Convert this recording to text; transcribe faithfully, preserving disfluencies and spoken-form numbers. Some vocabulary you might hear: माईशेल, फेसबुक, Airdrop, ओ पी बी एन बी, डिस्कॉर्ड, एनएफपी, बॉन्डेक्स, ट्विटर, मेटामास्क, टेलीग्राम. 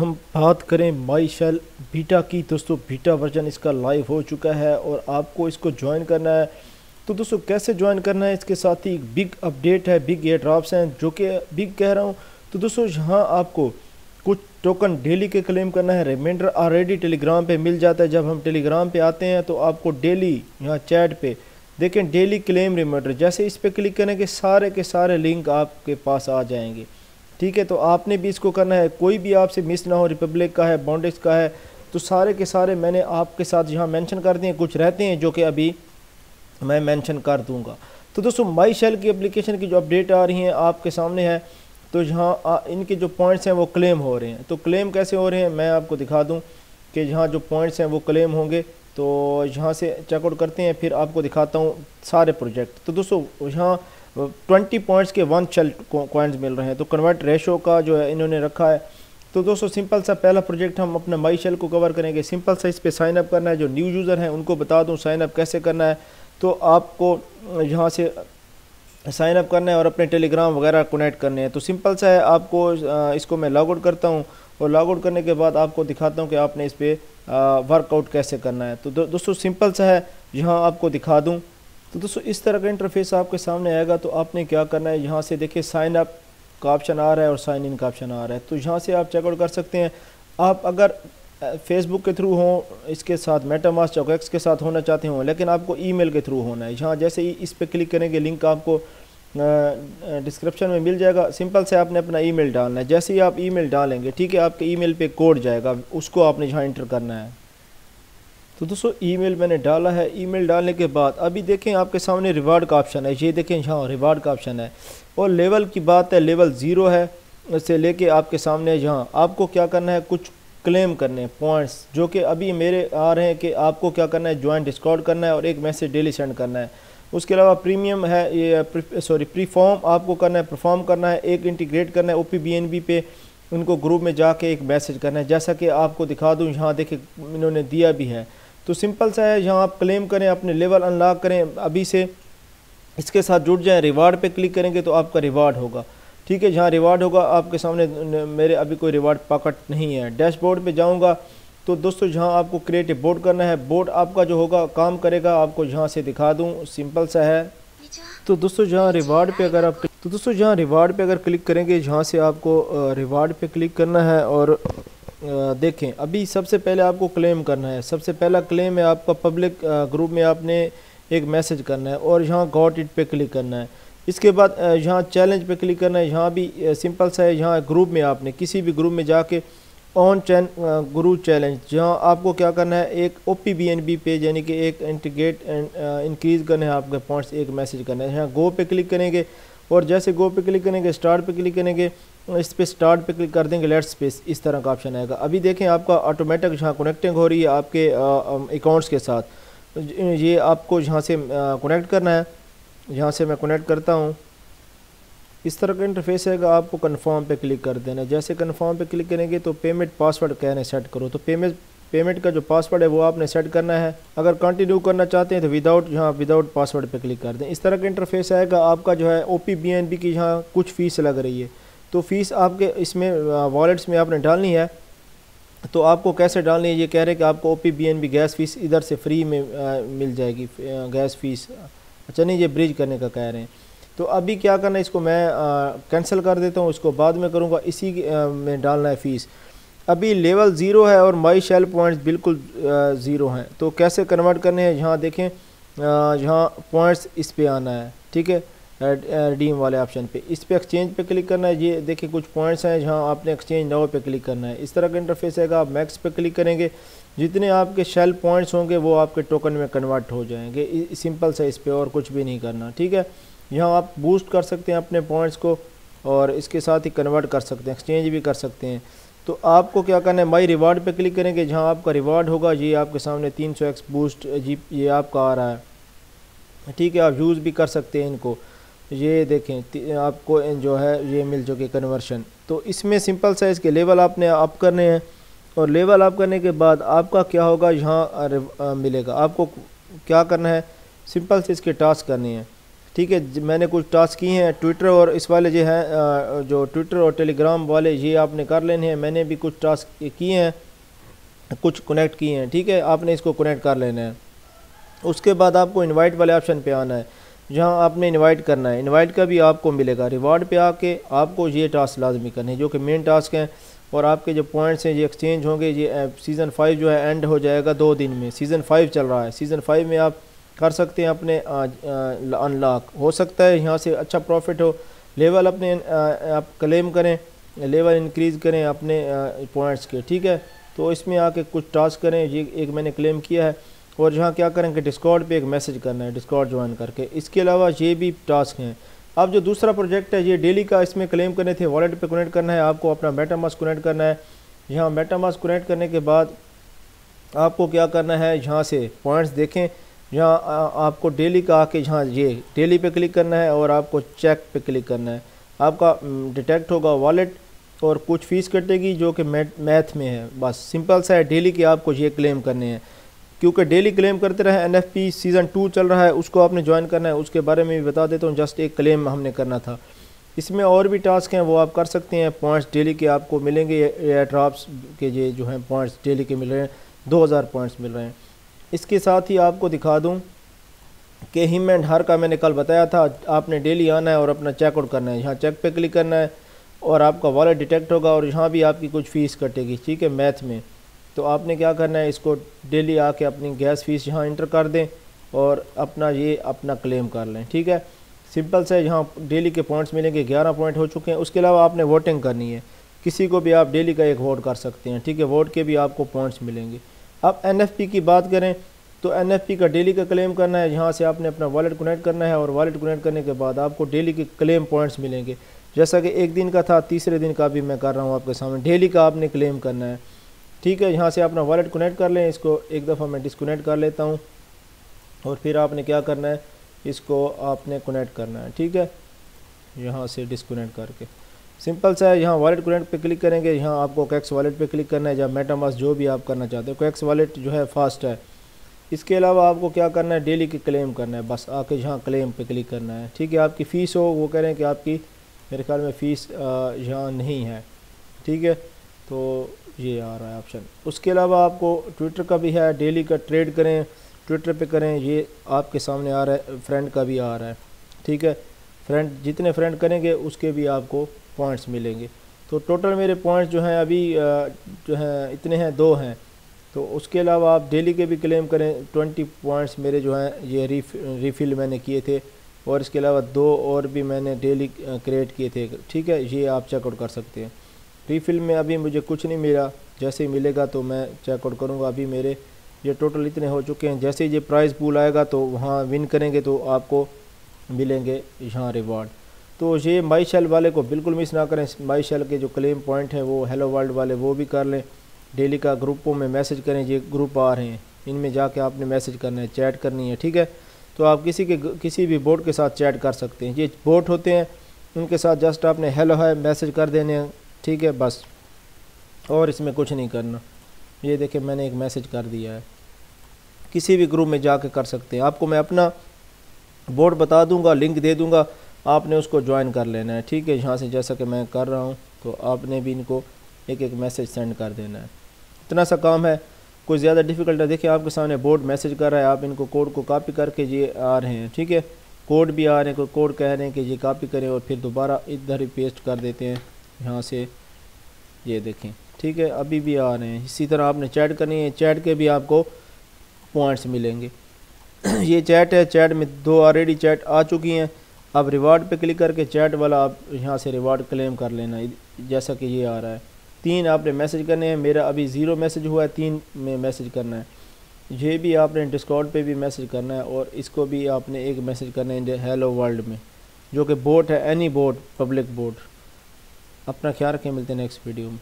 हम बात करें माईशेल बीटा की, दोस्तों बीटा वर्जन इसका लाइव हो चुका है और आपको इसको ज्वाइन करना है। तो दोस्तों कैसे ज्वाइन करना है, इसके साथ ही बिग अपडेट है, बिग एयर ड्रॉप्स हैं जो कि बिग कह रहा हूँ। तो दोस्तों यहाँ आपको कुछ टोकन डेली के क्लेम करना है, रिमाइंडर ऑलरेडी टेलीग्राम पे मिल जाता है। जब हम टेलीग्राम पे आते हैं तो आपको डेली यहाँ चैट पे देखें डेली क्लेम रिमाइंडर, जैसे इस पर क्लिक करेंगे सारे के सारे लिंक आपके पास आ जाएंगे। ठीक है, तो आपने भी इसको करना है, कोई भी आपसे मिस ना हो। रिपब्लिक का है, बॉन्डेक्स का है, तो सारे के सारे मैंने आपके साथ यहाँ मैंशन कर दिए, कुछ रहते हैं जो कि अभी मैं मेंशन कर दूंगा। तो दोस्तों माईशेल की एप्लीकेशन की जो अपडेट आ रही हैं आपके सामने है, तो यहाँ इनके जो पॉइंट्स हैं वो क्लेम हो रहे हैं। तो क्लेम कैसे हो रहे हैं मैं आपको दिखा दूं कि यहाँ जो पॉइंट्स हैं वो क्लेम होंगे। तो यहाँ से चेकआउट करते हैं, फिर आपको दिखाता हूँ सारे प्रोजेक्ट। तो दोस्तों यहाँ ट्वेंटी पॉइंट्स के वन शेल कॉइन्स मिल रहे हैं, तो कन्वर्ट रेशो का जो है इन्होंने रखा है। तो दोस्तों सिंपल सा पहला प्रोजेक्ट हम अपने माईशेल को कवर करेंगे। सिंपल सा इस पर साइनअप करना है, जो न्यू यूज़र हैं उनको बता दूँ साइनअप कैसे करना है। तो आपको यहाँ से साइन अप करना है और अपने टेलीग्राम वगैरह कनेक्ट करने हैं। तो सिंपल सा है, आपको इसको मैं लॉगआउट करता हूँ और लॉगआउट करने के बाद आपको दिखाता हूँ कि आपने इस पर वर्कआउट कैसे करना है। तो दो, दोस्तों सिंपल सा है, यहाँ आपको दिखा दूँ। तो दोस्तों इस तरह का इंटरफेस आपके सामने आएगा। तो आपने क्या करना है, यहाँ से देखिए साइन अप का ऑप्शन आ रहा है और साइन इन का ऑप्शन आ रहा है। तो यहाँ से आप चेकआउट कर सकते हैं। आप अगर फेसबुक के थ्रू हों, इसके साथ मेटामास्क चौकएक्स के साथ होना चाहते हो, लेकिन आपको ईमेल के थ्रू होना है। यहाँ जैसे ही इस पर क्लिक करेंगे लिंक आपको डिस्क्रिप्शन में मिल जाएगा। सिंपल से आपने अपना ईमेल डालना है। जैसे ही आप ईमेल डालेंगे, ठीक है, आपके ईमेल पे कोड जाएगा, उसको आपने यहाँ इंटर करना है। तो दोस्तों ईमेल मैंने डाला है। ईमेल डालने के बाद अभी देखें आपके सामने रिवार्ड का ऑप्शन है, ये देखें यहाँ रिवार्ड का ऑप्शन है और लेवल की बात है, लेवल ज़ीरो है से लेके आपके सामने यहाँ आपको क्या करना है, कुछ क्लेम करने पॉइंट्स जो कि अभी मेरे आ रहे हैं कि आपको क्या करना है, ज्वाइन डिस्कॉर्ड करना है और एक मैसेज डेली सेंड करना है। उसके अलावा प्रीमियम है, ये सॉरी प्री फॉर्म आपको करना है, परफॉर्म करना है, एक इंटीग्रेट करना है ओ पी बी एन बी पे, उनको ग्रुप में जाके एक मैसेज करना है। जैसा कि आपको दिखा दूं, यहाँ देखे इन्होंने दिया भी है। तो सिंपल सा है, यहाँ आप क्लेम करें, अपने लेवल अनलॉक करें, अभी से इसके साथ जुड़ जाएँ। रिवार्ड पर क्लिक करेंगे तो आपका रिवार्ड होगा, ठीक है, जहाँ रिवार्ड होगा आपके सामने। मेरे अभी कोई रिवार्ड पॉकेट नहीं है। डैशबोर्ड पे जाऊँगा तो दोस्तों जहाँ आपको क्रिएट ए बोर्ड करना है। बोर्ड आपका जो होगा काम करेगा, आपको यहाँ से दिखा दूँ, सिंपल सा है। तो दोस्तों जहाँ रिवार्ड पे अगर आप तो दोस्तों जहाँ रिवार्ड पे अगर क्लिक करेंगे, यहाँ से आपको रिवार्ड पे क्लिक करना है और देखें अभी सबसे पहले आपको क्लेम करना है। सबसे पहला क्लेम है आपका पब्लिक ग्रुप में, आपने एक मैसेज करना है और यहाँ गॉट इट पे क्लिक करना है। इसके बाद यहाँ चैलेंज पे क्लिक करना है। यहाँ भी सिंपल सा है, यहाँ ग्रुप में आपने किसी भी ग्रुप में जाके ऑन चैन गुरु चैलेंज, जहाँ आपको क्या करना है, एक ओ पी बी एन बी पे यानी कि एक इंटीग्रेट इंक्रीज़ करना है, आपके पॉइंट्स एक मैसेज करना है। यहाँ गो पे क्लिक करेंगे और जैसे गो पे क्लिक करेंगे, स्टार्ट पे क्लिक करेंगे, इस पर स्टार्ट पे क्लिक कर देंगे, लेट्स स्पेस इस तरह का ऑप्शन आएगा। अभी देखें आपका ऑटोमेटिक यहाँ कनेक्टिंग हो रही है आपके अकाउंट्स के साथ। ये आपको यहाँ से कनेक्ट करना है, यहाँ से मैं कनेक्ट करता हूँ। इस तरह का इंटरफेस आएगा, आपको कन्फर्म पे क्लिक कर देना है। जैसे कन्फर्म पे क्लिक करेंगे तो पेमेंट पासवर्ड कहने सेट करो, तो पेमेंट पेमेंट का जो पासवर्ड है वो आपने सेट करना है। अगर कंटिन्यू करना चाहते हैं तो विदाउट यहाँ विदाउट पासवर्ड पे क्लिक कर दें। इस तरह का इंटरफेस आएगा। आपका जो है ओ पी बी एन बी की यहाँ कुछ फ़ीस लग रही है, तो फ़ीस आपके इसमें वॉलेट्स में आपने डालनी है। तो आपको कैसे डालनी है, ये कह रहे हैं कि आपको ओ पी बी एन बी gas fees इधर से फ्री में मिल जाएगी, गैस फीस। अच्छा नहीं, ये ब्रिज करने का कह रहे हैं। तो अभी क्या करना है, इसको मैं कैंसिल कर देता हूँ, इसको बाद में करूँगा। इसी आ, में डालना है फ़ीस। अभी लेवल ज़ीरो है और माईशेल पॉइंट्स बिल्कुल ज़ीरो हैं। तो कैसे कन्वर्ट करने हैं, यहाँ देखें, यहाँ पॉइंट्स इस पर आना है, ठीक है, रिडीम वाले ऑप्शन पे, इस पर एक्सचेंज पे क्लिक करना है। ये देखिए कुछ पॉइंट्स हैं, जहाँ आपने एक्सचेंज नाउ पे क्लिक करना है। इस तरह का इंटरफेस आएगा। आप मैक्स पे क्लिक करेंगे, जितने आपके शेल पॉइंट्स होंगे वो आपके टोकन में कन्वर्ट हो जाएंगे। सिंपल सा इस पर और कुछ भी नहीं करना, ठीक है। यहाँ आप बूस्ट कर सकते हैं अपने पॉइंट्स को और इसके साथ ही कन्वर्ट कर सकते हैं, एक्सचेंज भी कर सकते हैं। तो आपको क्या करना है, माई रिवार्ड पे क्लिक करेंगे, जहाँ आपका रिवार्ड होगा। ये आपके सामने तीन सौ एक्स बूस्ट जी ये आपका आ रहा है, ठीक है। आप यूज़ भी कर सकते हैं इनको, ये देखें आपको जो है ये मिल चुके कन्वर्शन। तो इसमें सिंपल साइज के लेवल आपने अप करने हैं और लेवल अप करने के बाद आपका क्या होगा, यहाँ मिलेगा। आपको क्या करना है, सिंपल से इसके टास्क करने हैं। ठीक है। मैंने कुछ टास्क किए हैं ट्विटर और इस वाले जो हैं जो ट्विटर और टेलीग्राम वाले ये आपने कर लेने हैं। मैंने भी कुछ टास्क किए हैं, कुछ कनेक्ट किए हैं, ठीक है। आपने इसको कनेक्ट कर लेना है। उसके बाद आपको इनवाइट वाले ऑप्शन पे आना है, जहां आपने इनवाइट करना है। इनवाइट का भी आपको मिलेगा। रिवार्ड पे आके आपको ये टास्क लाजमी करने हैं जो कि मेन टास्क हैं, और आपके जो पॉइंट्स हैं ये एक्सचेंज होंगे। ये सीज़न फाइव जो है एंड हो जाएगा दो दिन में। सीज़न फाइव चल रहा है, सीज़न फाइव में आप कर सकते हैं अपने अनलॉक। हो सकता है यहाँ से अच्छा प्रॉफिट हो। लेवल अपने आप क्लेम करें, लेवल इंक्रीज़ करें अपने पॉइंट्स के, ठीक है। तो इसमें आके कुछ टास्क करें, ये एक मैंने क्लेम किया है। और यहाँ क्या करें कि डिस्कॉर्ड पे एक मैसेज करना है, डिस्कॉर्ड ज्वाइन करके। इसके अलावा ये भी टास्क हैं। अब जो दूसरा प्रोजेक्ट है ये डेली का, इसमें क्लेम करने थे। वॉलेट पे कनेक्ट करना है आपको, अपना मेटामास्क कनेक्ट करना है। यहाँ मेटामास्क कनेक्ट करने के बाद आपको क्या करना है, यहाँ से पॉइंट्स देखें। यहाँ आपको डेली का आके यहाँ ये डेली पे क्लिक करना है और आपको चेक पे क्लिक करना है। आपका डिटेक्ट होगा वॉलेट और कुछ फ़ीस कटेगी जो कि मैथ में है। बस सिंपल सा है, डेली के आपको ये क्लेम करने हैं, क्योंकि डेली क्लेम करते रहे। एनएफपी सीज़न टू चल रहा है, उसको आपने ज्वाइन करना है। उसके बारे में भी बता देता हूँ, जस्ट एक क्लेम हमने करना था। इसमें और भी टास्क हैं, वो आप कर सकते हैं। पॉइंट्स डेली के आपको मिलेंगे, एयर ड्राप्स के ये जो हैं पॉइंट्स डेली के मिल रहे हैं, दो हज़ार पॉइंट्स मिल रहे हैं। इसके साथ ही आपको दिखा दूं कि हिम एंड हर का मैंने कल बताया था। आपने डेली आना है और अपना चेकआउट करना है। यहाँ चेक पे क्लिक करना है और आपका वॉलेट डिटेक्ट होगा और यहाँ भी आपकी कुछ फ़ीस कटेगी, ठीक है, मैथ में। तो आपने क्या करना है, इसको डेली आके अपनी गैस फीस यहाँ इंटर कर दें और अपना ये अपना क्लेम कर लें, ठीक है। सिंपल से यहाँ डेली के पॉइंट्स मिलेंगे, ग्यारह पॉइंट हो चुके हैं। उसके अलावा आपने वोटिंग करनी है, किसी को भी आप डेली का एक वोट कर सकते हैं, ठीक है। वोट के भी आपको पॉइंट्स मिलेंगे। अब एनएफपी की बात करें तो एनएफपी का डेली का क्लेम करना है। यहाँ से आपने अपना वॉलेट कनेक्ट करना है और वॉलेट कनेक्ट करने के बाद आपको डेली के क्लेम पॉइंट्स मिलेंगे। जैसा कि एक दिन का था, तीसरे दिन का भी मैं कर रहा हूँ आपके सामने। डेली का आपने क्लेम करना है, ठीक है। यहाँ से अपना वॉलेट कनेक्ट कर लें। इसको एक दफ़ा मैं डिसकनेक्ट कर लेता हूँ और फिर आपने क्या करना है, इसको आपने कनेक्ट करना है, ठीक है। यहाँ से डिसकनेक्ट करके सिंपल सा है, यहाँ वॉलेट कनेक्ट पे क्लिक करेंगे। यहाँ आपको कैक्स वॉलेट पे क्लिक करना है, या मेटामास्क जो भी आप करना चाहते हो। कैक्स वॉलेट जो है फास्ट है। इसके अलावा आपको क्या करना है, डेली के क्लेम करना है। बस आके यहाँ क्लेम पे क्लिक करना है, ठीक है। आपकी फ़ीस हो, वो कह रहे हैं कि आपकी मेरे ख्याल में फ़ीस यहाँ नहीं है, ठीक है। तो ये आ रहा है ऑप्शन। उसके अलावा आपको ट्विटर का भी है, डेली का ट्रेड करें ट्विटर पर करें, ये आपके सामने आ रहा है। फ्रेंड का भी आ रहा है, ठीक है। फ्रेंड जितने फ्रेंड करेंगे उसके भी आपको पॉइंट्स मिलेंगे। तो टोटल मेरे पॉइंट्स जो हैं अभी जो हैं इतने हैं, दो हैं। तो उसके अलावा आप डेली के भी क्लेम करें। ट्वेंटी पॉइंट्स मेरे जो हैं ये रिफ, रिफिल मैंने किए थे, और इसके अलावा दो और भी मैंने डेली क्रिएट किए थे, ठीक है। ये आप चेकआउट कर सकते हैं। रिफिल में अभी मुझे कुछ नहीं मिला, जैसे ही मिलेगा तो मैं चेकआउट करूँगा। अभी मेरे ये टोटल इतने हो चुके हैं। जैसे ही ये प्राइज़ पूल आएगा तो वहाँ विन करेंगे तो आपको मिलेंगे यहाँ रिवार्ड। तो ये माईशेल वाले को बिल्कुल मिस ना करें। माईशेल के जो क्लेम पॉइंट हैं वो हेलो वर्ल्ड वाले वो भी कर लें। डेली का ग्रुपों में मैसेज करें, ये ग्रुप आ रहे हैं, इनमें जाके आपने मैसेज करना है, चैट करनी है, ठीक है। तो आप किसी के किसी भी बोट के साथ चैट कर सकते हैं। ये बोट होते हैं, उनके साथ जस्ट आपने हेलो है मैसेज कर देने हैं, ठीक है, बस। और इसमें कुछ नहीं करना। ये देखिए मैंने एक मैसेज कर दिया है, किसी भी ग्रुप में जाके कर सकते हैं। आपको मैं अपना बोर्ड बता दूंगा, लिंक दे दूंगा, आपने उसको ज्वाइन कर लेना है, ठीक है। यहाँ से जैसा कि मैं कर रहा हूँ तो आपने भी इनको एक एक मैसेज सेंड कर देना है। इतना सा काम है, कोई ज़्यादा डिफ़िकल्ट है। देखिए आपके सामने बोर्ड मैसेज कर रहा है, आप इनको कोड को कॉपी करके ये आ रहे हैं, ठीक है। कोड भी आ रहे हैं, कोई कोड कह रहे हैं कि ये कॉपी करें और फिर दोबारा इधर ही पेस्ट कर देते हैं। यहाँ से ये देखें, ठीक है, अभी भी आ रहे हैं। इसी तरह आपने चैट करनी है, चैट के भी आपको पॉइंट्स मिलेंगे। ये चैट है, चैट में दो ऑलरेडी चैट आ चुकी हैं। अब रिवार्ड पे क्लिक करके चैट वाला आप यहाँ से रिवार्ड क्लेम कर लेना, जैसा कि ये आ रहा है। तीन आपने मैसेज करने हैं, मेरा अभी ज़ीरो मैसेज हुआ है, तीन में मैसेज करना है। ये भी आपने डिस्कॉर्ड पे भी मैसेज करना है और इसको भी आपने एक मैसेज करना है हेलो वर्ल्ड में, जो कि बोट है, एनी बोट, पब्लिक बोट। अपना ख्याल रखें, मिलते हैं नेक्स्ट वीडियो में।